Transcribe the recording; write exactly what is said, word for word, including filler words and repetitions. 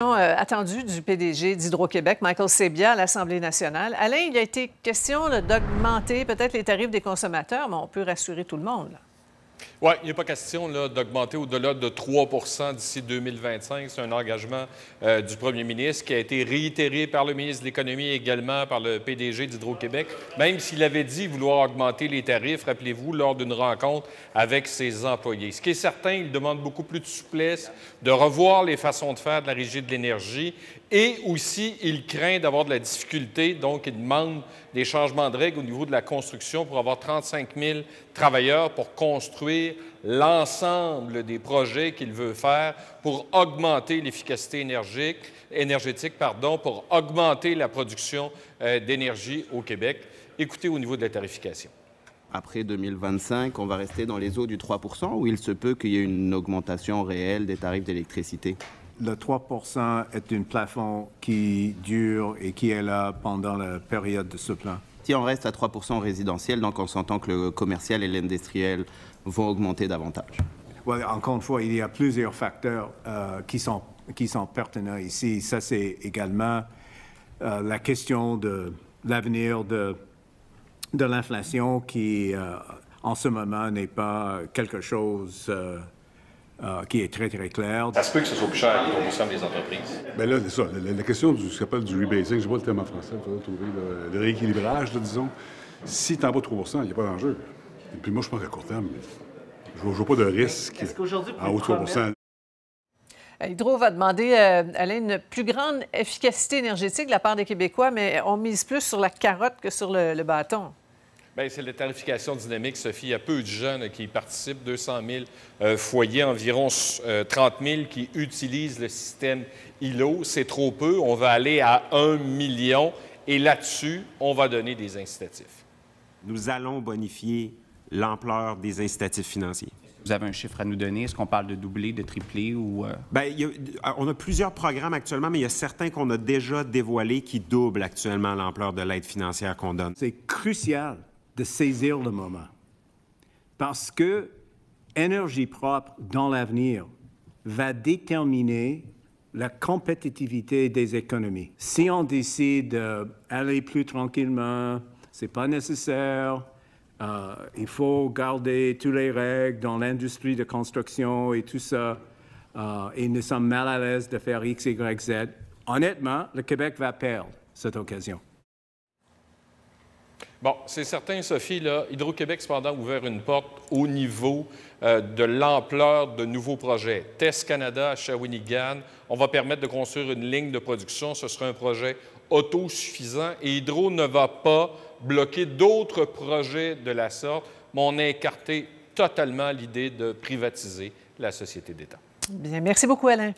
Euh, attendue du P D G d'Hydro-Québec, Michael Sabia, à l'Assemblée nationale. Alain, il a été question d'augmenter peut-être les tarifs des consommateurs, mais on peut rassurer tout le monde. Là. Oui, il n'est pas question d'augmenter au-delà de trois pour cent d'ici deux mille vingt-cinq. C'est un engagement euh, du premier ministre qui a été réitéré par le ministre de l'Économie et également par le P D G d'Hydro-Québec, même s'il avait dit vouloir augmenter les tarifs, rappelez-vous, lors d'une rencontre avec ses employés. Ce qui est certain, il demande beaucoup plus de souplesse, de revoir les façons de faire de la Régie de l'énergie et aussi, il craint d'avoir de la difficulté, donc il demande des changements de règles au niveau de la construction pour avoir trente-cinq mille travailleurs pour construire l'ensemble des projets qu'il veut faire pour augmenter l'efficacité énergétique, pardon, pour augmenter la production euh, d'énergie au Québec. Écoutez au niveau de la tarification. Après deux mille vingt-cinq, on va rester dans les eaux du trois pour cent ou il se peut qu'il y ait une augmentation réelle des tarifs d'électricité? Le trois pour cent est un plafond qui dure et qui est là pendant la période de ce plan. Si on reste à trois pour cent résidentiel, donc on s'entend que le commercial et l'industriel vont augmenter davantage. Ouais, encore une fois, il y a plusieurs facteurs euh, qui sont, qui sont pertinents ici. Ça, c'est également euh, la question de l'avenir de, de l'inflation qui, euh, en ce moment, n'est pas quelque chose euh, euh, qui est très, très clair. Ça se peut que ce soit plus cher pour l'ensemble des entreprises. Bien là, c'est ça. La, la question de ce qu'on appelle du rebasing, je vois le terme en français, il faudrait trouver le, le rééquilibrage, là, disons. Si tu en bas trois pour cent, il n'y a pas d'enjeu. Et puis moi, je pense qu'à court terme, je ne vois pas de risque en haut de trois pour cent. Hydro va demander, euh, Alain, une plus grande efficacité énergétique de la part des Québécois, mais on mise plus sur la carotte que sur le, le bâton. Bien, c'est la tarification dynamique, Sophie. Il y a peu de gens là, qui y participent, deux cent mille euh, foyers, environ euh, trente mille qui utilisent le système I L O. C'est trop peu. On va aller à un million et là-dessus, on va donner des incitatifs. Nous allons bonifier l'ampleur des incitatifs financiers. Vous avez un chiffre à nous donner? Est-ce qu'on parle de doubler, de tripler ou… Euh... Bien, il y a, on a plusieurs programmes actuellement, mais il y a certains qu'on a déjà dévoilés qui doublent actuellement l'ampleur de l'aide financière qu'on donne. C'est crucial de saisir le moment parce que l'énergie propre dans l'avenir va déterminer la compétitivité des économies. Si on décide d'aller plus tranquillement, ce n'est pas nécessaire. Euh, il faut garder toutes les règles dans l'industrie de construction et tout ça. Euh, et nous sommes mal à l'aise de faire X, Y, Z. Honnêtement, le Québec va perdre cette occasion. Bon, c'est certain, Sophie, là, Hydro-Québec, cependant, a ouvert une porte au niveau euh, de l'ampleur de nouveaux projets. Test Canada à Shawinigan, on va permettre de construire une ligne de production. Ce sera un projet autosuffisant et Hydro ne va pas bloquer d'autres projets de la sorte, mais on a écarté totalement l'idée de privatiser la société d'État. Bien, merci beaucoup, Alain.